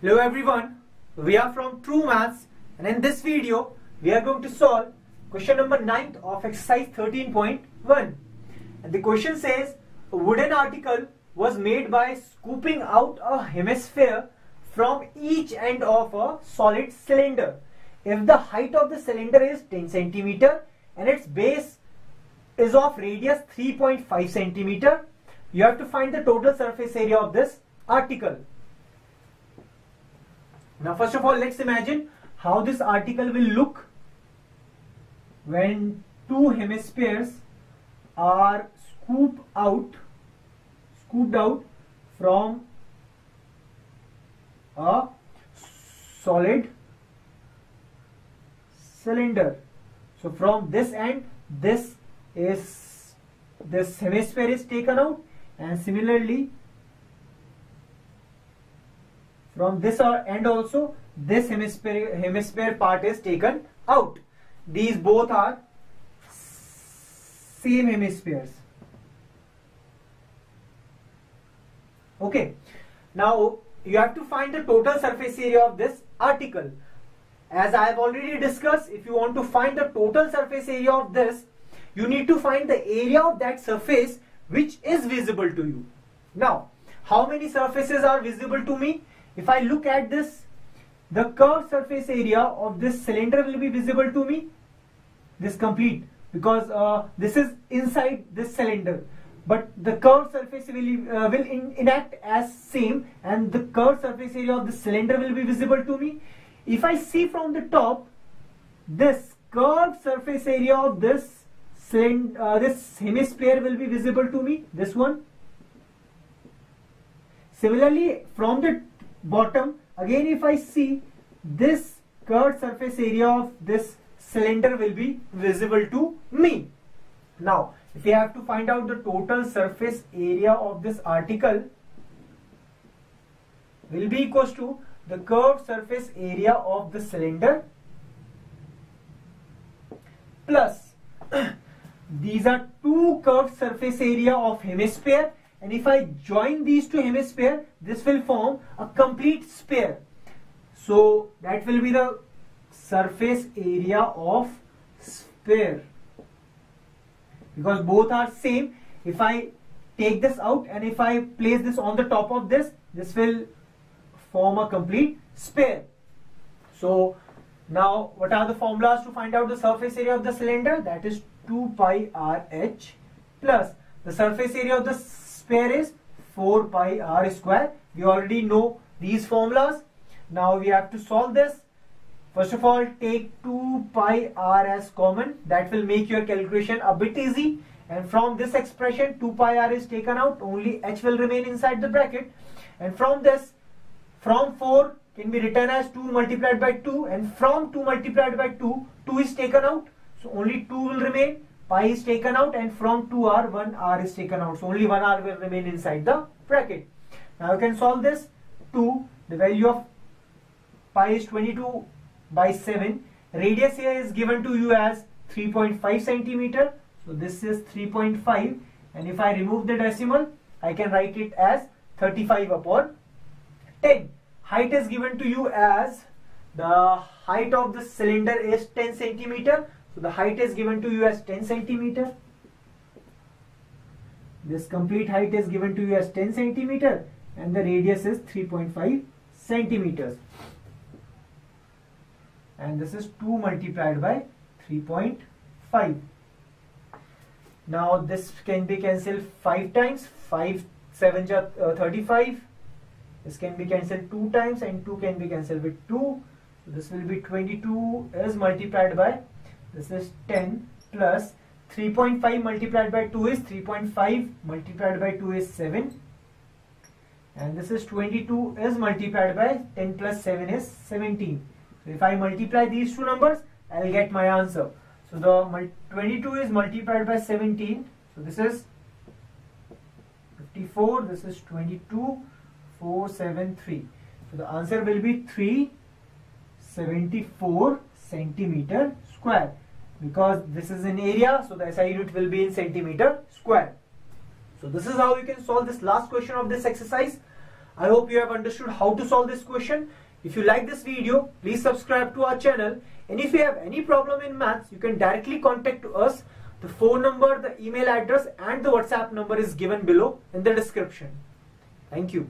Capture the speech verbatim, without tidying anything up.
Hello everyone, we are from TrueMaths, and in this video we are going to solve question number ninth of exercise thirteen point one. And the question says a wooden article was made by scooping out a hemisphere from each end of a solid cylinder if the height of the cylinder is ten centimeters and its base is of radius three point five centimeters. You have to find the total surface area of this article. Now first of all, let's imagine how this article will look when two hemispheres are scooped out, scooped out from a solid cylinder. So from this end, this is this hemisphere is taken out, and similarly from this end also, this hemisphere, hemisphere part is taken out. These both are same hemispheres. Okay. Now, you have to find the total surface area of this article. As I have already discussed, if you want to find the total surface area of this, you need to find the area of that surface which is visible to you. Now, how many surfaces are visible to me? If I look at this, the curved surface area of this cylinder will be visible to me, this complete, because uh, this is inside this cylinder. But the curved surface will, uh, will in enact as same, and the curved surface area of the cylinder will be visible to me. If I see from the top, this curved surface area of this, uh, this hemisphere will be visible to me, this one. Similarly, from the bottom, again if I see, this curved surface area of this cylinder will be visible to me. Now, if we have to find out the total surface area of this article, will be equals to the curved surface area of the cylinder plus, these are two curved surface area of hemisphere, and if I join these two hemispheres, this will form a complete sphere. So that will be the surface area of sphere, because both are same. If I take this out and if I place this on the top of this, this will form a complete sphere. So now what are the formulas to find out the surface area of the cylinder? That is two pi r h plus the surface area of the sphere is four pi r square. We already know these formulas. Now we have to solve this. First of all, take two pi r as common. That will make your calculation a bit easy. And from this expression, two pi r is taken out. Only h will remain inside the bracket. And from this, from four can be written as two multiplied by two. And from two multiplied by two, two is taken out. So only two will remain. Pi is taken out, and from two r, one r is taken out. So only one r will remain inside the bracket. Now you can solve this. two, the value of pi is twenty-two by seven. Radius here is given to you as three point five centimeter. So this is three point five. And if I remove the decimal, I can write it as thirty-five upon ten. Height is given to you as, the height of the cylinder is ten centimeter. So the height is given to you as ten centimeter. This complete height is given to you as ten centimeter, and the radius is three point five centimeters. And this is two multiplied by three point five. Now this can be cancelled five times. five sevens are thirty-five. This can be cancelled two times, and two can be cancelled with two. So this will be twenty-two is multiplied by, this is ten plus three point five multiplied by two is three point five, multiplied by two is seven, and this is twenty-two is multiplied by ten plus seven is seventeen. So if I multiply these two numbers, I will get my answer. So the twenty-two is multiplied by seventeen, so this is fifty-four, this is twenty-two, four, seven, three. So the answer will be three hundred seventy-four centimeter square, because this is an area, so the S I unit will be in centimeter square. So this is how you can solve this last question of this exercise. I hope you have understood how to solve this question. If you like this video, please subscribe to our channel, and if you have any problem in maths, you can directly contact us. The phone number, the email address and the WhatsApp number is given below in the description. Thank you.